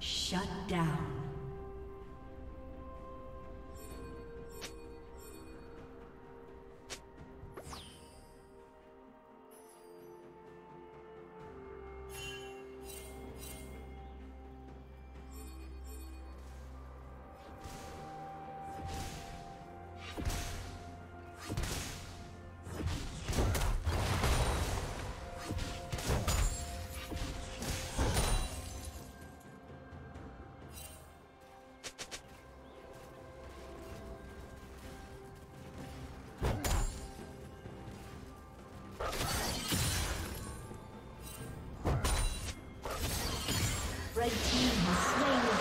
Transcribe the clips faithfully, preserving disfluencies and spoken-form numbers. Shut down. Red team has slain the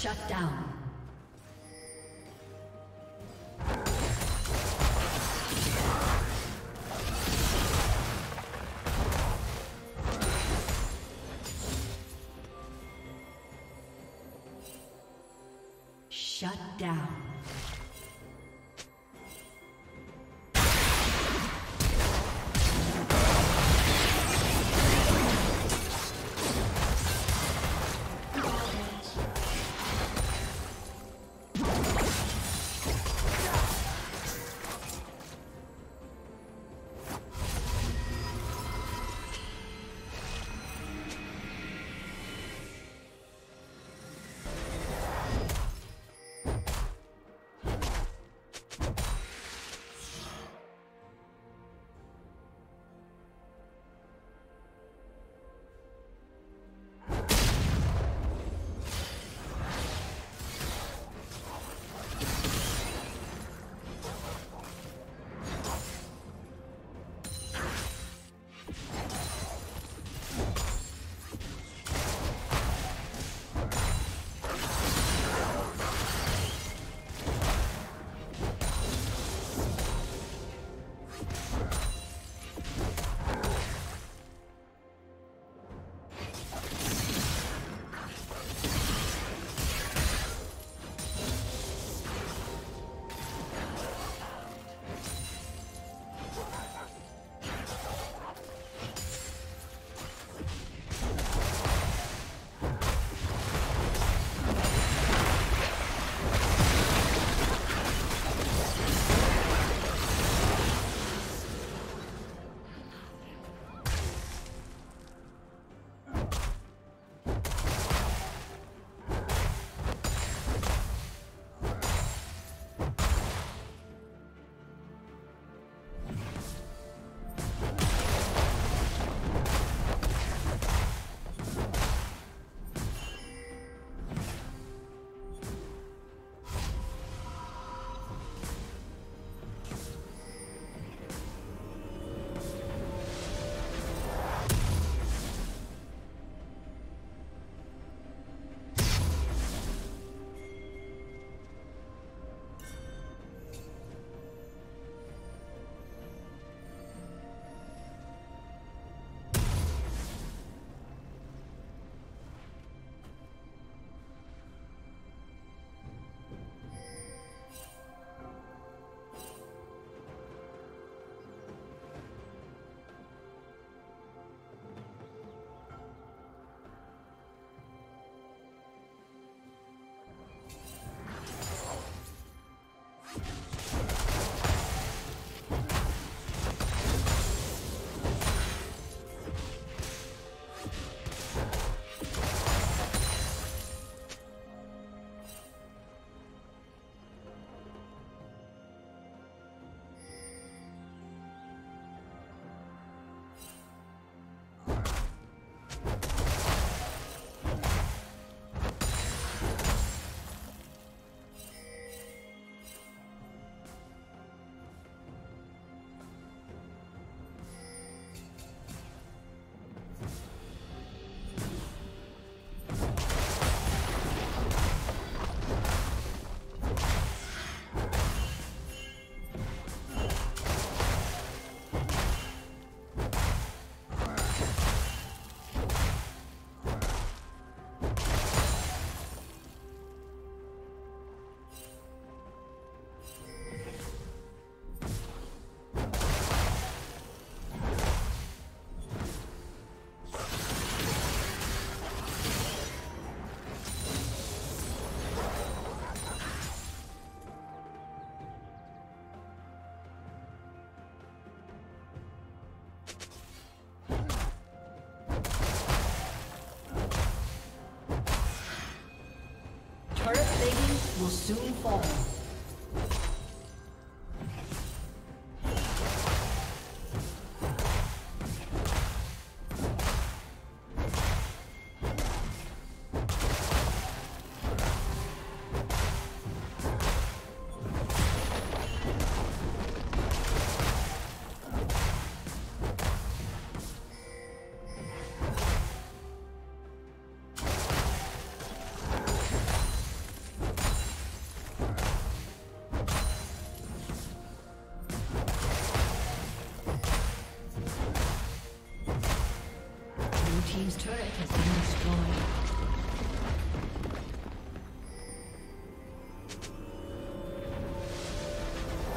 dragon. Shut down. Shut down. soon fall. His turret has been destroyed.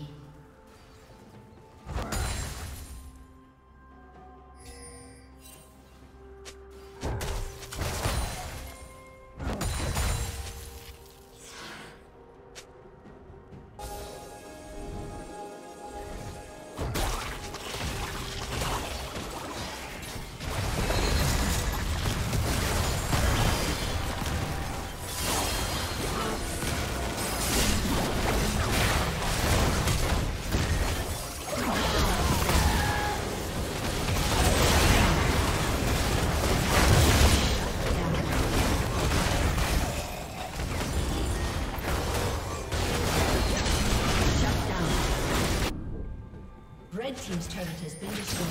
Red Team's turret has been destroyed.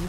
Your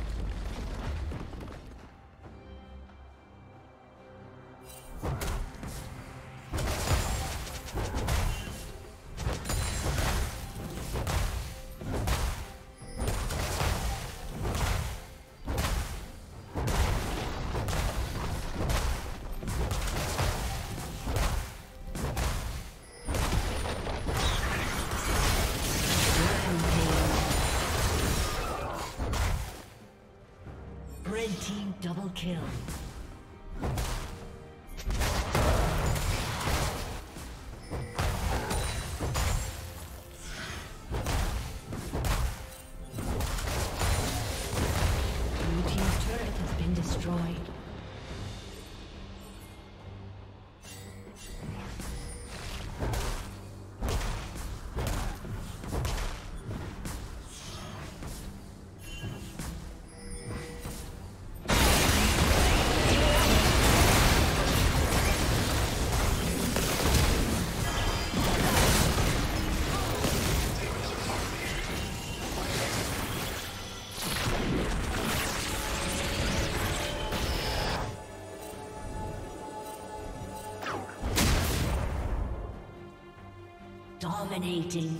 Double kill. Dominating.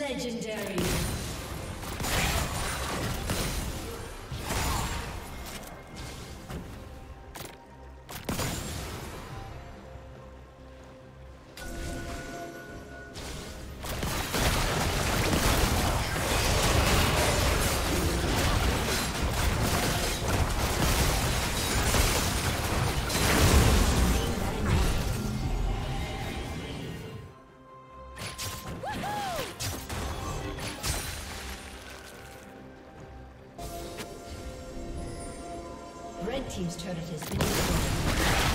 Legendary. Team's turret has been destroyed.